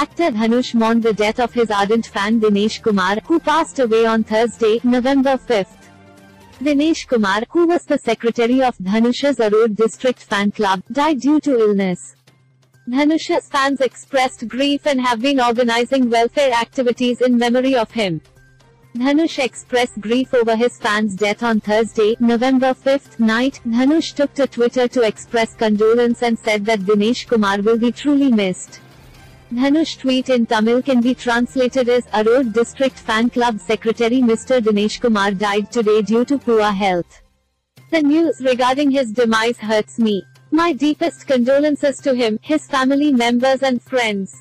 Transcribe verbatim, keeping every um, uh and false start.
actor Dhaniyesh mourned the death of his ardent fan Dinesh Kumar, who passed away on Thursday, November fifth. Dinesh Kumar, who was the secretary of Dhanush's Aroor district fan club, died due to illness. Dhanush's fans expressed grief and have been organizing welfare activities in memory of him. Dhanush expressed grief over his fan's death on Thursday, November fifth night. Dhanush took to Twitter to express condolence and said that Dinesh Kumar will be truly missed. Dhanush tweet in Tamil can be translated as, Aroor District Fan Club Secretary Mister Dinesh Kumar died today due to poor health. The news regarding his demise hurts me. My deepest condolences to him, his family members and friends.